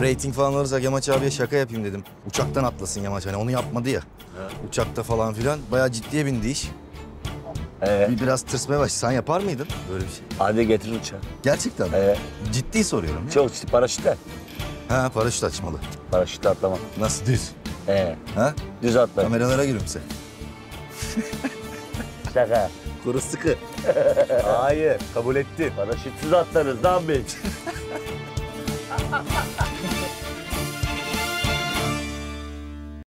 Rating falan alırsak Yamaç abiye şaka yapayım dedim. Uçaktan atlasın Yamaç, hani onu yapmadı ya. He. Uçakta falan filan bayağı ciddiye bindi iş. Biraz tırsmaya başladı. Sen yapar mıydın böyle bir şey? Hadi getir uçağı. Gerçekten mi? Ciddi soruyorum ya. Çok ciddi. Paraşütle. Ha, paraşüt açmalı. Paraşütle atlamam. Nasıl, düz? Ha? Düz atlarım. Kameralara gülümse. Şaka. Kuru sıkı. Hayır, kabul etti. Paraşütsüz atlarız lan biz.